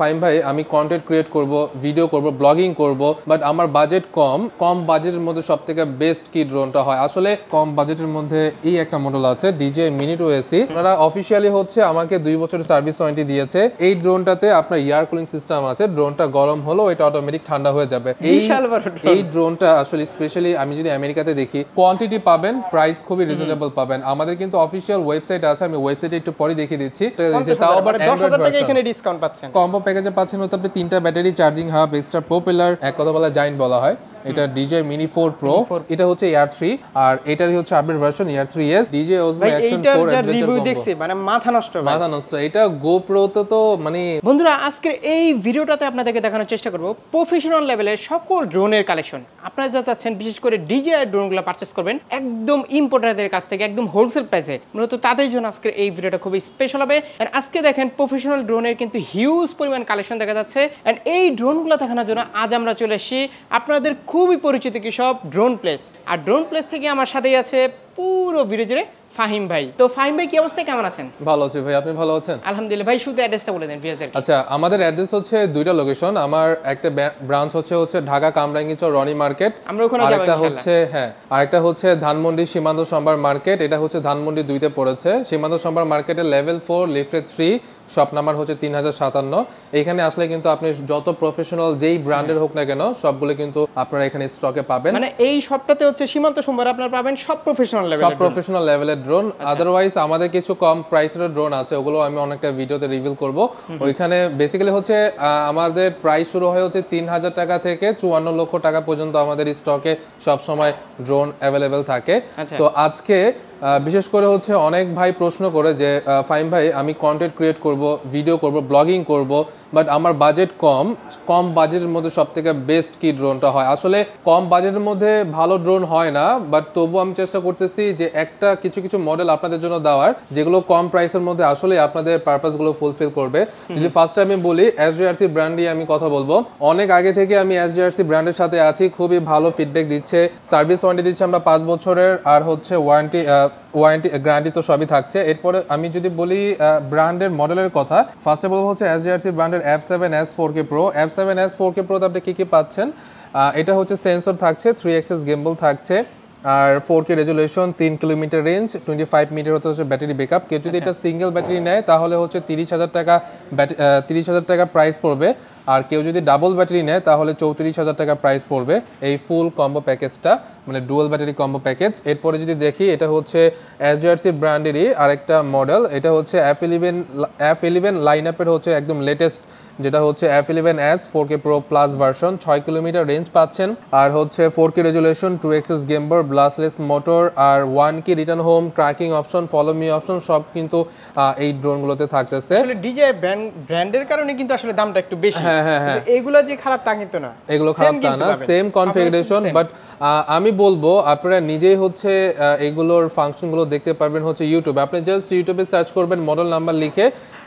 ফাইম ভাই আমি content create করব ভিডিও করব ব্লগিং করব বাট আমার বাজেট কম বাজেটের মধ্যে সবথেকে বেস্ট কি ড্রোনটা হয় আসলে কম বাজেটের মধ্যে এই একটা মডেল আছে DJI Mini 2 ওনারা অফিশিয়ালি হচ্ছে আমাকে 2 বছরের সার্ভিস ওয়ারেন্টি দিয়েছে এই ড্রোনটাতে আপনার এয়ার কুলিং সিস্টেম আছে ড্রোনটা গরম হলো এটা অটোমেটিক ঠান্ডা হয়ে যাবে এই ড্রোনটা আসলে স্পেশালি আমি যদি আমেরিকাতে দেখি কোয়ান্টিটি পাবেন প্রাইস খুবই রিজনেবল পাবেন আমাদের কিন্তু অফিশিয়াল ওয়েবসাইট আছে আমি ওয়েবসাইটে একটু পরে দেখিয়ে দিচ্ছি তাও আবার 10000 টাকা এখানে ডিসকাউন্ট পাচ্ছেন প্যাকেজে পাচ্ছেন হতে আপনি 3টা battery charging hub extra propeller এক কথা বলা জাইন বলা হয় এটা DJI Mini 4 Pro এটা হচ্ছে Air 3 আর এটারই হচ্ছে update version Air 3S DJI Osmo Action 4 এর রিভিউ দেখছি মানে মাথা নষ্ট এটা GoPro তো মানে বন্ধুরা আজকে এই ভিডিওটাতে আপনাদেরকে দেখানোর চেষ্টা করব প্রফেশনাল লেভেলে সকল ড্রোনের কালেকশন আপনারা যা চাচ্ছেন বিশেষ করে DJI ড্রোনগুলো পারচেজ করবেন একদম ইম্পোর্টারদের কাছ থেকে একদম হোলসেল প্রাইসে মূলত তাদের জন্য আজকে এই ভিডিওটা খুব স্পেশাল হবে আর আজকে দেখেন প্রফেশনাল ড্রোনের কিন্তু হিউজ পরিমাণ কালেকশন দেখা যাচ্ছে এন্ড এই ড্রোনগুলো দেখানোর জন্য আজ আমরা চলে এসেছি আপনাদের খুবই পরিচিত কি সব ড্রোন প্লেস আর ড্রোন প্লেস থেকে আমার সাথেই আছে পুরো ভিডিও জুড়ে ফাহিম ভাই তো ফাহিম ভাই কি অবস্থা কেমন আছেন ভালো আছি ভাই আপনি ভালো আছেন আলহামদুলিল্লাহ ভাই শুধু অ্যাড্রেসটা বলে দেন ভিউয়ারদেরকে আচ্ছা আমাদের অ্যাড্রেস হচ্ছে দুইটা লোকেশন আমার একটা ব্রাঞ্চ হচ্ছে ঢাকা কামরাঙ্গীরচর রনি মার্কেট আমরা ওখানে যাব ইনশাআল্লাহ আরেকটা হচ্ছে ধানমন্ডি সীমান্ত সম্ভার মার্কেট এটা হচ্ছে ধানমন্ডি 2 তে পড়েছে সীমান্ত সম্ভার মার্কেটের লেভেল 4 লিফলেট 3 শপ নাম্বার হচ্ছে 3057 এখানে আসলে কিন্তু আপনি যত প্রফেশনাল যেই ব্র্যান্ডের হোক না কেন সবগুলো কিন্তু আপনারা এখানে স্টকে পাবেন মানে এই শপটাতে হচ্ছে সীমান্ত সম্ভার আপনারা পাবেন সব প্রফেশনাল লেভেলের ড্রোন আদারওয়াইজ আমাদের কিছু কম প্রাইসের ড্রোন আছে ওগুলো আমি অনেকটা ভিডিওতে রিভিল করব ওইখানে বেসিক্যালি হচ্ছে আমাদের প্রাইস শুরু হয় হচ্ছে 3000 টাকা থেকে 54 লক্ষ টাকা পর্যন্ত আমাদের স্টকে সব সময় ড্রোন अवेलेबल থাকে তো আজকে বিশেষ করে হচ্ছে অনেক ভাই প্রশ্ন করে যে ফাহিম ভাই আমি কন্টেন্ট ক্রিয়েট করব ভিডিও করব ব্লগিং করব বাট আমার বাজেট কম বাজেটের মধ্যে সবথেকে বেস্ট কি ড্রোনটা হয় আসলে কম বাজেটের মধ্যে ভালো ড্রোন হয় না বাট তবু আমি চেষ্টা করতেছি যে একটা কিছু মডেল আপনাদের জন্য দেওয়ার যেগুলো কম প্রাইসের মধ্যে আসলে আপনাদের পারপাসগুলো ফুলফিল করবে যদি ফার্স্ট আমি বলি SJRC ব্র্যান্ড নিয়ে আমি কথা বলবো অনেক আগে থেকে আমি SJRC ব্র্যান্ডের সাথে আছি খুবই ভালো ফিডব্যাক দিচ্ছে সার্ভিস ওয়ারেন্টি দিচ্ছে আমরা 5 বছরের আর হচ্ছে ওয়ারেন্টি গ্যারান্টি তো সবই থাকছে এরপরে আমি যদি বলি ব্র্যান্ডের মডেলের কথা ফার্স্ট বলবো হচ্ছে SJRC ব্র্যান্ডের F7S 4K Pro F7S 4K Pro তে আপনি কি পাচ্ছেন এটা হচ্ছে সেন্সর থাকছে 3 axis gimbal থাকছে আর 4K resolution 3 kilometre range 25 metre হচ্ছে ব্যাটারি ব্যাকআপ কেউ যদি এটা সিঙ্গেল ব্যাটারি নেয় তাহলে হচ্ছে 30000 টাকা প্রাইস পড়বে আর কেউ যদি ডাবল ব্যাটারি নেয় তাহলে 34000 টাকা প্রাইস পড়বে এই ফুল কম্বো প্যাকেজটা মানে ডুয়াল ব্যাটারি কম্বো প্যাকেজ এরপরে যদি দেখি এটা হচ্ছে SJRC ব্র্যান্ডেরই আরেকটা মডেল এটা হচ্ছে F11 লাইনআপের হচ্ছে একদম লেটেস্ট যেটা হচ্ছে F11S 4K Pro Plus version 6 কিমি রেঞ্জ পাচ্ছেন আর হচ্ছে 4K resolution 2 axis gimbal brushless motor আর 1K return home tracking option follow me option সব কিন্তু এই ড্রোনগুলোতে থাকতেছে আসলে DJI ব্র্যান্ডের কারণে কিন্তু আসলে দামটা একটু বেশি কিন্তু এগুলো যে খারাপ তা কিন্তু না এগুলো খারাপ তা না সেম কনফিগারেশন বাট আমি বলবো আপনারা নিজেই হচ্ছে এগুলোর ফাংশনগুলো দেখতে পারবেন হচ্ছে ইউটিউবে আপনি জাস্ট ইউটিউবে সার্চ করবেন মডেল নাম্বার লিখে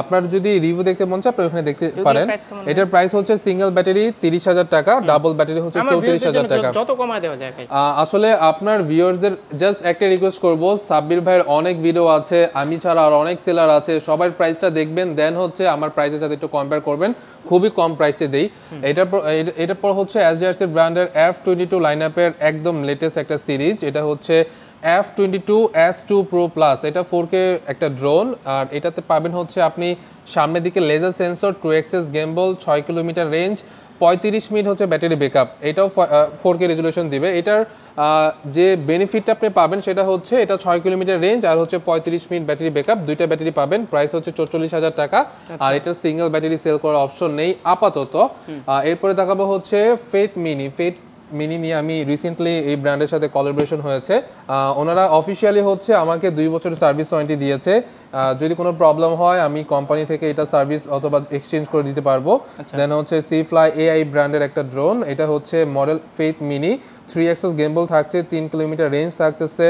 আপনার যদি রিভিউ দেখতে মন চায় আপনি ওখানে দেখতে পারেন এটার প্রাইস হচ্ছে সিঙ্গেল ব্যাটারি 30000 টাকা ডাবল ব্যাটারি হচ্ছে 34000 টাকা যত কমায় দেওয়া যায় ভাই আসলে আপনার ভিউয়ারদের জাস্ট একটা রিকোয়েস্ট করব সাব্বির ভাইয়ের অনেক ভিডিও আছে আমি ছাড়া আর অনেক সেলার আছে সবার প্রাইসটা দেখবেন দেন হচ্ছে আমার প্রাইসের সাথে একটু কম্পেয়ার করবেন খুবই কম প্রাইসে দেই এটার পর হচ্ছে SJRC ব্র্যান্ডের F22 লাইনআপের একদম লেটেস্ট একটা সিরিজ এটা হচ্ছে F22 S2 Pro Plus এটা 4K একটা ড্রোন আর এটাতে পাবেন হচ্ছে আপনি সামনের দিকে laser sensor 2 axis gimbal 6 kilometre range 35 minute হচ্ছে ব্যাটারি ব্যাকআপ এটাও 4K রেজোলিউশন দিবে এটার যে বেনিফিটটা আপনি পাবেন সেটা হচ্ছে এটা 6 কিলোমিটার রেঞ্জ আর হচ্ছে 35 মিনিট ব্যাটারি ব্যাকআপ দুইটা ব্যাটারি পাবেন প্রাইস হচ্ছে 44000 টাকা আর এটা সিঙ্গেল ব্যাটারি সেল করার অপশন নেই আপাতত এরপরে দেখাবো হচ্ছে Fate Mini নিয়ে আমি রিসেন্টলি এই ব্র্যান্ডের সাথে কোলাবোরেশন হয়েছে ওনারা অফিশিয়ালি হচ্ছে আমাকে 2 বছরের সার্ভিস ওয়ারেন্টি দিয়েছে যদি কোনো প্রবলেম হয় আমি কোম্পানি থেকে এটা সার্ভিস অথবা এক্সচেঞ্জ করে দিতে পারবো দেন হচ্ছে C fly AI ব্র্যান্ডের একটা ড্রোন এটা হচ্ছে model Fate Mini 3 axis gimbal থাকছে 3 কিলোমিটার রেঞ্জ থাকতেছে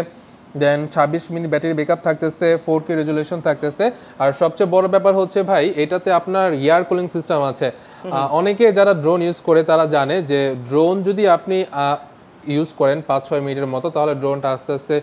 দেন 26 মিনিট ব্যাটারি ব্যাকআপ থাকতেছে 4K রেজোলিউশন থাকতেছে আর সবচেয়ে বড় ব্যাপার হচ্ছে ভাই এটাতে আপনার এয়ার কুলিং সিস্টেম আছে অনেকে যারা ড্রোন ইউজ করে তারা জানে যে ড্রোন যদি আপনি ইউজ করেন 5-6 মিনিটের মতো তাহলে ড্রোনটা আস্তে আস্তে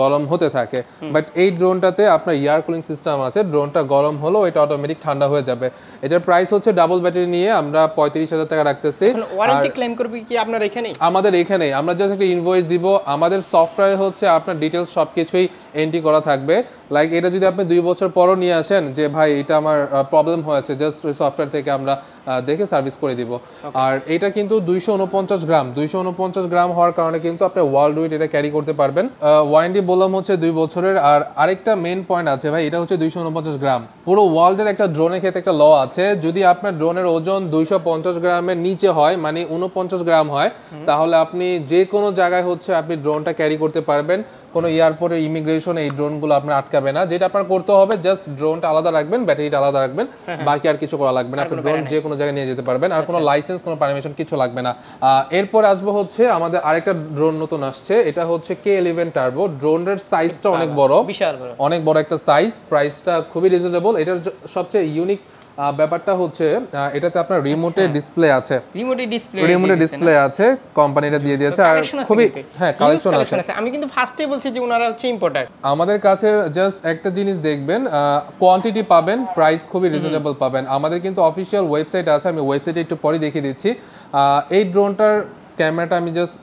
গরম হতে থাকে বাট এই ড্রোনটাতে আপনার এয়ার কুলিং সিস্টেম আছে ড্রোনটা গরম হলো এটা অটোমেটিক ঠান্ডা হয়ে যাবে এটার প্রাইস হচ্ছে ডাবল ব্যাটারি নিয়ে আমরা 35000 টাকা রাখতেছি ওয়ারেন্টি ক্লেম করবে কি আপনার এখানেই আমাদের এখানেই আমরা জাস্ট একটা ইনভয়েস দিব আমাদের সফটওয়্যারে হচ্ছে আপনার ডিটেইলস সবকিছুই এন্ট্রি করা থাকবে লাইক এটা যদি আপনি 2 বছর পরও নিয়ে আসেন যে ভাই এটা আমার প্রবলেম হয়েছে জাস্ট সফটওয়্যার থেকে আমরা দেখে সার্ভিস করে দিব আর এটা কিন্তু 249 গ্রাম হওয়ার কারণে কিন্তু আপনি ওয়ার্ল্ড ওয়াইড এটা ক্যারি করতে পারবেন ওয়ারেন্টি বললাম হচ্ছে 2 বছরের আর আরেকটা মেইন পয়েন্ট আছে ভাই এটা হচ্ছে 249 গ্রাম পুরো ওয়ার্ল্ডের একটা ড্রোনের ক্ষেত্রে একটা ল আছে যদি আপনার ড্রোনের ওজন 250 গ্রামের নিচে হয় মানে 49 গ্রাম হয় তাহলে আপনি যে কোনো জায়গায় হচ্ছে আপনি ড্রোনটা ক্যারি করতে পারবেন কোনো এয়ারপোর্টে ইমিগ্রেশন এই ড্রোনগুলো আপনি আটকাবে না যেটা আপনার করতে হবে জাস্ট ড্রোনটা আলাদা রাখবেন ব্যাটারিটা আলাদা রাখবেন বাকি আর কিছু করা লাগবে না আপনি ড্রোন যে কোনো জায়গায় নিয়ে যেতে পারবেন আর কোনো লাইসেন্স কোনো পারমিশন কিছু লাগবে না এরপর আসবে হচ্ছে আমাদের আরেকটা ড্রোন নতুন আসছে এটা হচ্ছে K11 টার্বো ড্রোনের সাইজটা অনেক বড় বিশাল বড় অনেক বড় একটা সাইজ প্রাইসটা খুবই রিজনেবল এটার সবচেয়ে ইউনিক ব্যাপারটা হচ্ছে এটাতে আপনার রিমোটে ডিসপ্লে আছে রিমোটে ডিসপ্লে আছে কোম্পানিটা দিয়ে দিয়েছে আর খুবই হ্যাঁ কালেকশন আছে আমি কিন্তু ফার্স্টেই বলছি যে ওনারা হচ্ছে ইম্পোর্টার আমাদের কাছে জাস্ট একটা জিনিস দেখবেন কোয়ান্টিটি পাবেন প্রাইস খুবই রিজনেবল পাবেন আমাদের কিন্তু অফিশিয়াল ওয়েবসাইট আছে আমি ওয়েবসাইটে একটু পরে দেখিয়ে দিচ্ছি এই ড্রোনটার ক্যামেরাটা আমি জাস্ট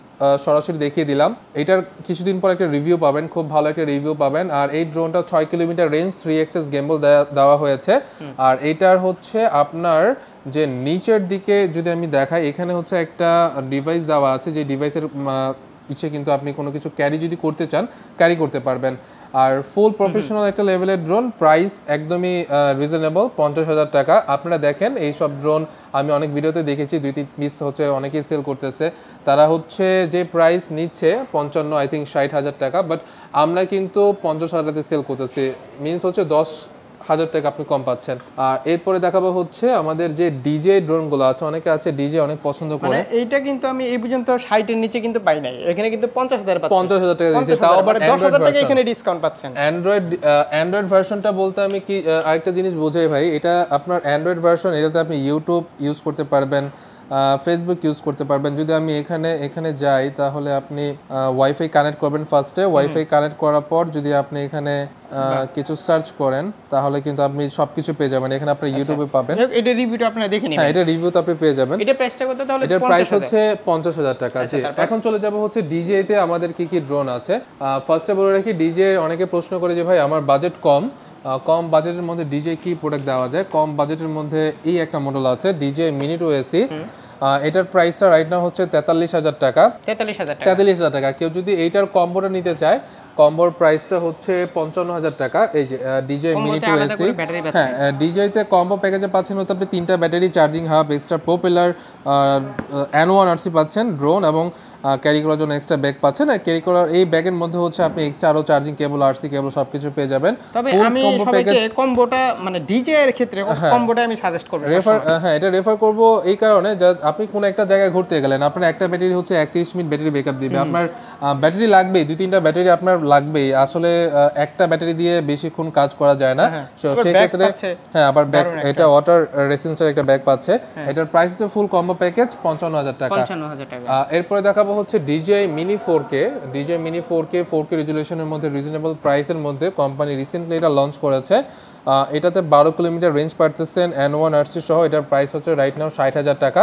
সরাসরি দেখিয়ে দিলাম এটার কিছুদিন পর একটা রিভিউ পাবেন খুব ভালো একটা রিভিউ পাবেন আর এই ড্রোনটা 6 কিলোমিটার রেঞ্জ 3xx গেম্বল দেওয়া হয়েছে আর এটার হচ্ছে আপনার যে নিচের দিকে যদি আমি দেখাই এখানে হচ্ছে একটা ডিভাইস দেওয়া আছে যে ডিভাইসের ইচ্ছে কিন্তু আপনি কোনো কিছু ক্যারি যদি করতে চান ক্যারি করতে পারবেন আর ফুল প্রফেশনাল একটা লেভেলের ড্রোন প্রাইস একদমই রিজনেবল 50000 টাকা আপনারা দেখেন এই সব ড্রোন আমি অনেক ভিডিওতে দেখেছি 2-3 পিস হচ্ছে অনেকেই সেল করতেছে তারা হচ্ছে যে প্রাইস নিচ্ছে 55 আই থিংক 60000 টাকা বাট আমরা কিন্তু 50000 এ সেল করতেছি মিন্স হচ্ছে 10,000 টাকা আপনি কম পাচ্ছেন আর এরপরে দেখাবো হচ্ছে আমাদের যে ডিজে ড্রোনগুলো আছে অনেকে আছে ডিজে অনেক পছন্দ করে এইটা কিন্তু আমি এই পর্যন্ত 60 এর নিচে কিন্তু পাই নাই এখানে কিন্তু 50000 পাচ্ছেন 50000 টাকা দিয়েছে তাও আবার 10000 টাকা এখানে ডিসকাউন্ট পাচ্ছেন অ্যান্ড্রয়েড ভার্সনটা বলতে আমি কি আরেকটা জিনিস বোঝাই ভাই এটা আপনার অ্যান্ড্রয়েড ভার্সন এটাতে আপনি ইউটিউব ইউজ করতে পারবেন ফেসবুক ইউজ করতে পারবেন যদি আমি এখানে যাই তাহলে আপনি ওয়াইফাই কানেক্ট করবেন ফার্স্টে ওয়াইফাই কানেক্ট করার পর যদি আপনি এখানে কিছু সার্চ করেন তাহলে কিন্তু আপনি সবকিছু পেয়ে যাবেন এখানে আপনি ইউটিউবে পাবেন এটা রিভিউটা আপনি দেখে নিন হ্যাঁ এটা রিভিউ তো আপনি পেয়ে যাবেন এটা প্রাইসটা কত তাহলে এটা প্রাইস হচ্ছে 50000 টাকা আছে এখন চলে যাব হচ্ছে DJI তে আমাদের কি কি ড্রোন আছে ফার্স্টে বলে রাখি DJI অনেকে প্রশ্ন করে যে ভাই আমার বাজেট কম বাজেটের মধ্যে DJI কি প্রোডাক্ট দেওয়া যায় কম বাজেটের মধ্যে এই একটা মডেল আছে DJI Mini 2 এটার প্রাইসটা রাইট নাও হচ্ছে 43000 টাকা 43000 টাকা কেউ যদি এইটার কম্বোটা নিতে চায় কম্বোর প্রাইসটা হচ্ছে 55000 টাকা এই যে DJI Mini 2 হ্যাঁ DJI তে কম্বো প্যাকেজে পাচ্ছেন হতে আপনি 3টা battery charging hub extra propeller N1RC পাচ্ছেন ড্রোন এবং ক্যারি করার জন্য এক্সট্রা ব্যাগ পাচ্ছেন আর ক্যারি করার এই ব্যাগের মধ্যে হচ্ছে আপনি এক্সট্রা আরো চার্জিং কেবল আরসি কেবল সবকিছু পেয়ে যাবেন তবে আমি সবাইকে কম্বোটা মানে DJI এর ক্ষেত্রে কম্বোটা আমি সাজেস্ট করব হ্যাঁ এটা রেফার করব এই কারণে যে আপনি কোন একটা জায়গায় ঘুরতে গেলেন আপনার একটা ব্যাটারি হচ্ছে 31 মিনিট ব্যাটারি ব্যাকআপ দিবে আপনার ব্যাটারি লাগবে 2-3টা ব্যাটারি আপনার লাগবে আসলে একটা ব্যাটারি দিয়ে বেশিক্ষণ কাজ করা যায় না সেই ক্ষেত্রে হ্যাঁ আবার ব্যাগ এটা ওয়াটার রেসিস্ট্যান্ট একটা ব্যাগ পাচ্ছে এটার প্রাইস তো ফুল কম্বো প্যাকেজ 55000 টাকা 55000 টাকা এরপর দেখাবো হচ্ছে DJI Mini 4K DJI Mini 4K রেজুলেশনের মধ্যে রিজনেবল প্রাইসের মধ্যে কোম্পানি রিসেন্টলি এটা লঞ্চ করেছে এটাতে 12 কিলোমিটার রেঞ্জ পাচ্ছেন N1RC সহ এটার প্রাইস হচ্ছে রাইট নাও 60000 টাকা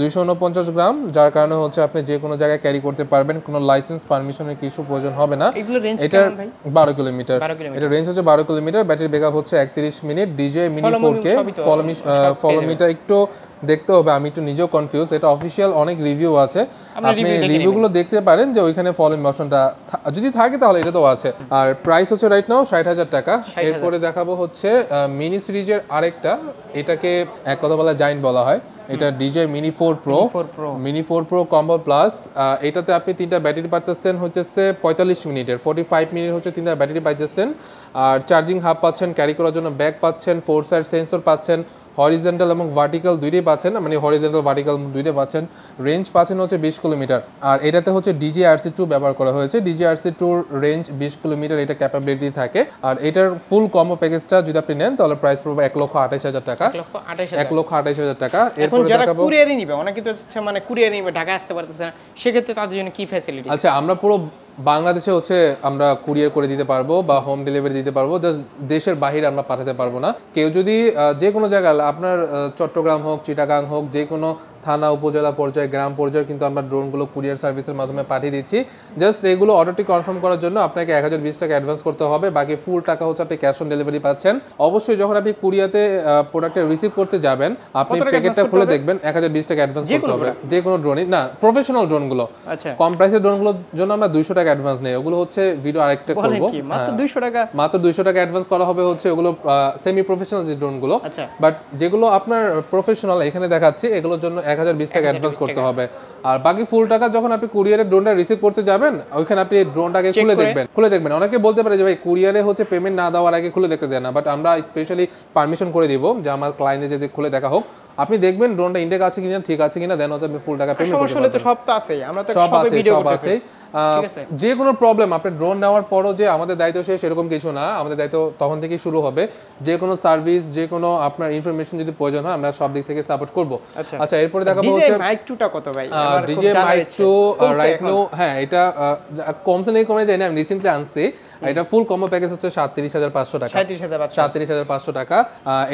249 গ্রাম যার কারণে হচ্ছে আপনি যে কোনো জায়গায় ক্যারি করতে পারবেন কোনো লাইসেন্স পারমিশনের কিছু প্রয়োজন হবে না এটা 12 কিলোমিটার এটা রেঞ্জ হচ্ছে 12 কিলোমিটার ব্যাটারি ব্যাকআপ হচ্ছে 31 মিনিট DJI Mini 4K ফলোমিটা একটু দেখতে হবে আমি একটু নিজেও কনফিউজ এটা অফিশিয়াল অনেক রিভিউ আছে আপনি রিভিউগুলো দেখতে পারেন যে ওইখানে ফলো অপশনটা যদি থাকে তাহলে এটা তো আছে আর প্রাইস হচ্ছে রাইট নাও 60000 টাকা এরপরে দেখাবো হচ্ছে মিনি সিরিজের আরেকটা এটাকে এক কথা বলা জাইন্ট বলা হয় এটা DJI Mini 4 Pro Mini 4 Pro Combo Plus এটাতে আপনি 3টা ব্যাটারি পাচ্ছেন হচ্ছে 45 মিনিটের 45 মিনিট হচ্ছে 3টা ব্যাটারি পাচ্ছেন আর চার্জিং হাব পাচ্ছেন ক্যারি করার জন্য ব্যাগ পাচ্ছেন 4 সাইড সেন্সর পাচ্ছেন হরিজন্টাল এবং ভার্টিক্যাল দুইটাই পাচ্ছেন মানে হরিজন্টাল ভার্টিক্যাল দুইটাই পাচ্ছেন রেঞ্জ পাচ্ছেন হচ্ছে 20 কিলোমিটার আর এটাতে হচ্ছে DGRC2 ব্যবহার করা হয়েছে DGRC2 রেঞ্জ 20 কিলোমিটার এটা ক্যাপাবিলিটি থাকে আর এটার ফুল কম্বো প্যাকেজটা যদি আপনি নেন তাহলে প্রাইস পড়বে 128000 টাকা 128000 টাকা এরপর যারা কুরিয়ারই নেবে অনেকে তো মানে কুরিয়ারই নেবে ঢাকা আসতে পারতেছে না সে ক্ষেত্রে তাদের জন্য কি ফ্যাসিলিটি আচ্ছা আমরা পুরো বাংলাদেশে হচ্ছে আমরা কুরিয়ার করে দিতে পারবো বা হোম ডেলিভারি দিতে পারবো, দেশের বাইরে আমরা পাঠাতে পারবো না। কেউ যদি যে কোনো জায়গায় আপনার চট্টগ্রাম হোক, চিটাগাং হোক, যে কোনো থানা উপজেলা পর্যায়ে, গ্রাম পর্যায়ে কিন্তু আমরা ড্রোনগুলো কুরিয়ার সার্ভিসের মাধ্যমে পাঠিয়ে দিচ্ছি। জাস্ট এগুলো অর্ডারটি কনফার্ম করার জন্য আপনাকে 1020 টাকা অ্যাডভান্স করতে হবে, বাকি ফুল টাকা হচ্ছে আপনি ক্যাশ অন ডেলিভারি পাচ্ছেন। অবশ্যই যখন আপনি কুরিয়াতে প্রোডাক্টটা রিসিভ করতে যাবেন, আপনি প্যাকেটটা খুলে দেখবেন 1020 টাকা অ্যাডভান্স করতে হবে। যে কোনো ড্রোনই না, প্রফেশনাল ড্রোনগুলো, কম প্রাইসের ড্রোনগুলোর জন্য আমরা 200 টাকা অ্যাডভান্স নেই। ওগুলো হচ্ছে ভিডিও আরেকটা করবো, মাত্র 200 টাকা অ্যাডভান্স করা হবে হচ্ছে ওগুলো সেমি প্রফেশনাল যে ড্রোনগুলো। বাট যেগুলো আপনার প্রফেশনাল এখানে দেখাচ্ছি, এগুলোর জন্য 1020 টাকা অ্যাডভান্স করতে হবে। আর বাকি ফুল টাকা যখন আপনি কুরিয়ারে ড্রোনটা রিসিভ করতে যাবেন, ওইখানে আপনি ড্রোনটাকে খুলে দেখবেন। অনেকে বলতে পারে যে ভাই কুরিয়ারে হচ্ছে পেমেন্ট না দেওয়ার আগে খুলে দেখতে দেয় না, বাট আমরা স্পেশালি পারমিশন করে দিব যে আমার ক্লায়েন্টে যদি খুলে দেখা হোক, আপনি দেখবেন ড্রোনটা ইনটেক আছে কিনা, ঠিক আছে কিনা, দেন হচ্ছে আপনি ফুল টাকা পেমেন্ট করতে পারবেন। সব তো আছে, আমরা তো সব ভিডিও করতেছি। যে কোনো প্রবলেম আপনি ড্রোন নেওয়ার পরও যে আমাদের দায়িত্ব শেষ এরকম কিছু না, আমাদের দায়িত্ব তখন থেকেই শুরু হবে। যে কোনো সার্ভিস, যে কোনো আপনার ইনফরমেশন যদি প্রয়োজন হয়, আমরা সব দিক থেকে সাপোর্ট করব। আচ্ছা, এরপরে দেখাবো হচ্ছে মাইক 2টা কত ভাই? DJI Mic 2 রাইট নাও, হ্যাঁ এটা কমছে নাকি কমে যায় না, আমি রিসেন্টলি আনছি। এটা ফুল কম্বো প্যাকেজ হচ্ছে 37500 টাকা, 37500 টাকা।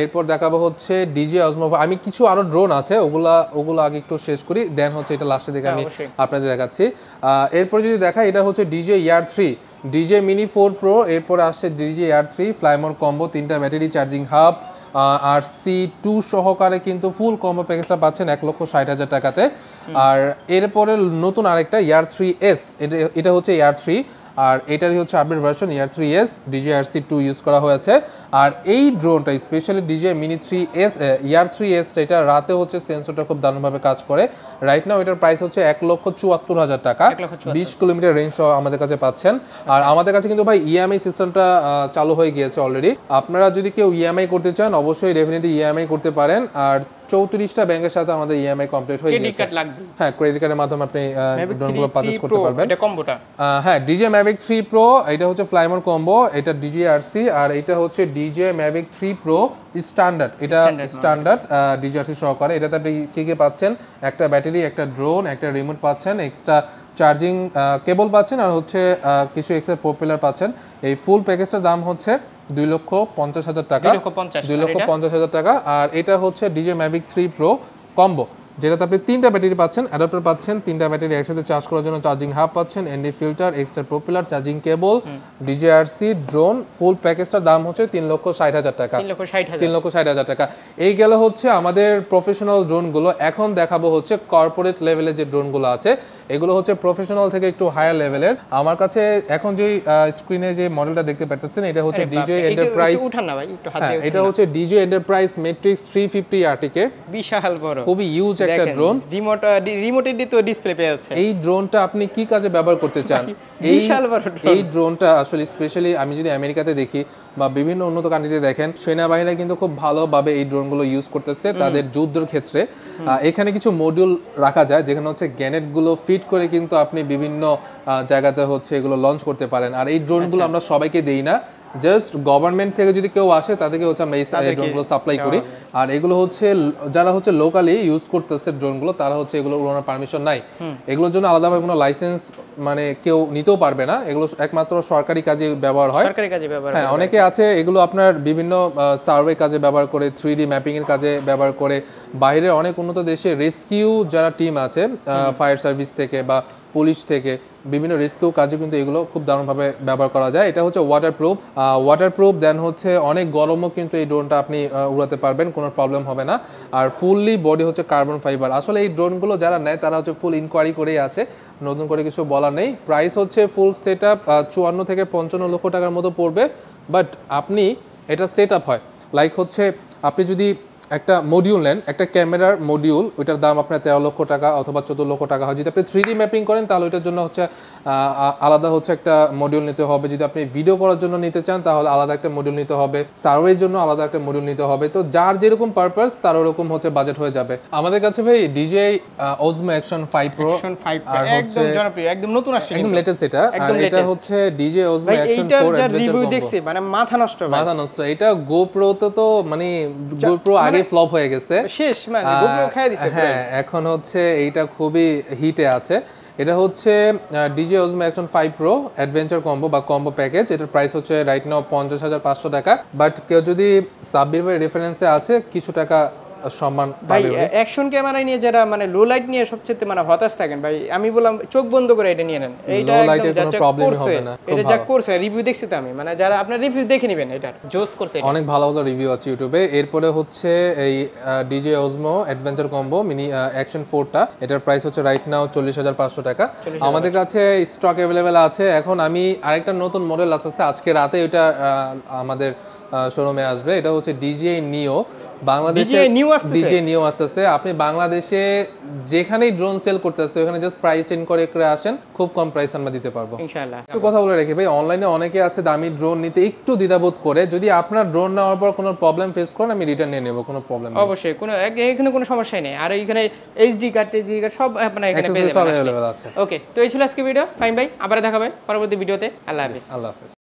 এরপর দেখাবো হচ্ছে DJI Osmo, আমি কিছু আরো ড্রোন আছে ওগুলা আগে একটু শেষ করি, দেন হচ্ছে এটা লাস্টে দেখে আমি আপনাদের দেখাচ্ছি। এরপর যদি দেখা, এটা হচ্ছে DJI Air 3, DJI Mini 4 Pro, এরপর আসছে DJI Air 3 ফ্লাইমোর কম্বো, 3টা ব্যাটারি, চার্জিং হাব আর C2 সহকারে কিন্তু ফুল কম্বো প্যাকেজটা পাচ্ছেন 1,60,000 টাকাতে। আর এরপরে নতুন আরেকটা Air 3S, এটা হচ্ছে Air 3, আর এটারই হচ্ছে update version Air 3S, DGRC2 use করা হয়েছে। আর এই ড্রোনটা specially DJI Mini 3S Air 3S, এটা রাতে হচ্ছে সেন্সরটা খুব দারুণভাবে কাজ করে। রাইট নাও এটার প্রাইস হচ্ছে 1,74,000 টাকা, 20 কিলোমিটার রেঞ্জ সহ আমাদের কাছে পাচ্ছেন। আর আমাদের কাছে কিন্তু ভাই EMI সিস্টেমটা চালু হয়ে গিয়েছে অলরেডি। আপনারা যদি কেউ EMI করতে চান, অবশ্যই ডেফিনেটলি EMI করতে পারেন। আর 34টা ব্যাংকের সাথে আমাদের EMI কমপ্লিট হয়ে গেছে। ক্রেডিট কার্ড লাগবে? হ্যাঁ, ক্রেডিট কার্ডের মাধ্যমে আপনি ড্রোনগুলো পারচেজ করতে পারবেন। এটা কম্বোটা, হ্যাঁ DJI Mavic 3 Pro, এটা হচ্ছে ফ্লাইমোর কম্বো, এটা DGRC, আর এটা হচ্ছে DJI Mavic 3 Pro স্ট্যান্ডার্ড, এটা স্ট্যান্ডার্ড DGRC সহকারে। এটাতে আপনি কি কি পাচ্ছেন? একটা ব্যাটারি, একটা ড্রোন, একটা রিমোট পাচ্ছেন, এক্সট্রা চার্জিং কেবল পাচ্ছেন, আর হচ্ছে কিছু এক্সট্রা প্রপেলার পাচ্ছেন। এই ফুল প্যাকেজটার দাম হচ্ছে 2,50,000 টাকা, 2,50,000 টাকা। আর এটা হচ্ছে DJI Mavic 3 Pro কম্বো, যেটাতে আপনি 3টা ব্যাটারি পাচ্ছেন, অ্যাডাপ্টার পাচ্ছেন, 3টা ব্যাটারি একসাথে চার্জ করার জন্য চার্জিং হাব পাচ্ছেন, ND filter, extra propeller, charging cable, DJRC, drone. Full প্যাকেজটার দাম হচ্ছে 3,60,000 টাকা, 3,60,000 টাকা। এই গেল হচ্ছে আমাদের প্রফেশনাল ড্রোনগুলো। এখন দেখাবো হচ্ছে কর্পোরেট লেভেলের যে ড্রোনগুলো আছে, এগুলো হচ্ছে প্রফেশনাল থেকে একটু হায়ার লেভেলের। আমার কাছে এখন যে স্ক্রিনে যে মডেলটা দেখতে পাচ্ছেন, এটা হচ্ছে DJI Enterprise, এটা হচ্ছে DJI Enterprise Matrix 350 RTK, বিশাল বড়, খুবই ইউজ একটা ড্রোন। রিমোটের দিয়ে তো ডিসপ্লে পেয়ে আছে। এই ড্রোনটা আপনি কি কাজে ব্যবহার করতে চান? এই ড্রোনটা আসলে স্পেশালি আমি যদি আমেরিকাতে দেখি বা বিভিন্ন উন্নত কান্ট্রিতে দেখেন, সেনাবাহিনীরা কিন্তু খুব ভালোভাবে এই ড্রোনগুলো ইউজ করতেছে তাদের যুদ্ধের ক্ষেত্রে। এখানে কিছু মডিউল রাখা যায়, যেখানে হচ্ছে গ্যানেটগুলো ফিট করে কিন্তু আপনি বিভিন্ন জায়গাতে হচ্ছে এগুলো লঞ্চ করতে পারেন। আর এই ড্রোনগুলো আমরা সবাইকে দেই না, জাস্ট গভর্নমেন্ট থেকে যদি কেউ আসে তাদেরকে হচ্ছে আমরা এই ড্রোনগুলো সাপ্লাই করি। আর এগুলো হচ্ছে যারা হচ্ছে লোকালি ইউজ করতেছে ড্রোনগুলো, তারা হচ্ছে এগুলো ওড়ানোর পারমিশন নাই, এগুলোর জন্য আলাদাভাবে কোনো লাইসেন্স মানে কেউ নিতেও পারবে না, এগুলো একমাত্র সরকারি কাজে ব্যবহার হয়। হ্যাঁ, অনেকে আছে এগুলো আপনার বিভিন্ন সার্ভে কাজে ব্যবহার করে, 3D ম্যাপিংয়ের কাজে ব্যবহার করে। বাইরে অনেক উন্নত দেশে রেস্কিউ যারা টিম আছে, ফায়ার সার্ভিস থেকে বা পুলিশ থেকে, বিভিন্ন রেস্কিউ কাজে কিন্তু এগুলো খুব দারুণভাবে ব্যবহার করা যায়। এটা হচ্ছে ওয়াটারপ্রুফ, দেন হচ্ছে অনেক গরমও কিন্তু এই ড্রোনটা আপনি উড়াতে পারবেন, কোনো প্রবলেম হবে না। আর ফুললি বডি হচ্ছে কার্বন ফাইবার। আসলে এই ড্রোনগুলো যারা নেয় তারা হচ্ছে ফুল ইনকোয়ারি করেই আসে, নতুন করে কিছু বলা নেই। প্রাইস হচ্ছে ফুল সেট আপ 54 থেকে 55 লক্ষ টাকার মতো পড়বে। বাট আপনি এটা সেট আপ হয় লাইক হচ্ছে আপনি যদি একটা মডিউল নেন, একটা ক্যামেরার মডিউল, ওইটার দাম আপনার 13 লক্ষ টাকা অথবা 14 লক্ষ টাকা হয়। যদি আপনি 3D ম্যাপিং করেন তাহলে ওইটার জন্য হচ্ছে আলাদা হচ্ছে একটা মডিউল নিতে হবে। যদি আপনি ভিডিও করার জন্য নিতে চান তাহলে আলাদা একটা মডিউল নিতে হবে, সার্ভের জন্য আলাদা একটা মডিউল নিতে হবে। তো যার যেরকম পারপাস তার ওরকম হচ্ছে বাজেট হয়ে যাবে। আমাদের কাছে ভাই DJI Osmo Action 5 Pro একদম জনপ্রিয়, একদম নতুন আসছে, একদম লেটেস্ট এটা। আর এটা হচ্ছে DJI Osmo Action 4 রিভিউ দেখছি, মানে মাথা নষ্ট। এটা GoPro তো মানে GoPro ফ্লপ হয়ে গেছে, শেষ মানে GoPro খাইয়ে দিয়েছে। হ্যাঁ, এখন হচ্ছে এইটা খুবই হিটে আছে। এটা হচ্ছে DJI Osmo Action 5 Pro Adventure Combo বা Combo Package এটার প্রাইস হচ্ছে রাইট নাও 50500 টাকা বাট কেউ যদি সাব্বির ভাই রেফারেন্সে আছে কিছু টাকা সম্মান পাবে ভাই অ্যাকশন ক্যামেরা নিয়ে যারা মানে লো লাইট নিয়ে সবচেয়ে মানে হতাশ থাকেন ভাই আমি বললাম চোখ বন্ধ করে এটা নিয়ে নেন এইটা একদম যা যা প্রবলেম হবে না এটা যা করছে রিভিউ দেখছি তো আমি মানে যারা আপনারা রিভিউ দেখে নেবেন এটা জোস করছে অনেক ভালো ভালো রিভিউ আছে ইউটিউবে এরপরে হচ্ছে এই DJI Osmo Adventure Combo Mini Action 4 টা এটার প্রাইস হচ্ছে রাইট নাও 40500 টাকা আমাদের কাছে স্টক अवेलेबल আছে এখন আমি আরেকটা নতুন মডেল আসছে আজকে রাতে এটা আমাদের শোরুমে আসবে এটা হচ্ছে DJI Neo বাংলাদেশে DJI Neo আসছে আপনি বাংলাদেশে যেখানেই ড্রোন সেল করতেছে ওখানে জাস্ট প্রাইস চেঞ্জ করে করে আসেন খুব কম প্রাইস আমরা দিতে পারবো ইনশাআল্লাহ একটু কথা বলে রাখি ভাই অনলাইনে অনেকে আছে দামি ড্রোন নিতে একটু দ্বিধাবোধ করে যদি আপনার ড্রোন নেওয়ার পর কোনো প্রবলেম ফেস করেন আমি রিটার্ন নিয়ে নেব কোনো প্রবলেম নেই অবশ্যই কোনো এখানে কোনো সমস্যা নেই আর এখানে HD কার্ড জি কার্ড সব আপনারা এখানে পেয়ে যাবেন ওকে তো এই ছিল আজকে ভিডিও ফাইন ভাই আবার দেখা হবে পরবর্তী ভিডিওতে আল্লাহ হাফেজ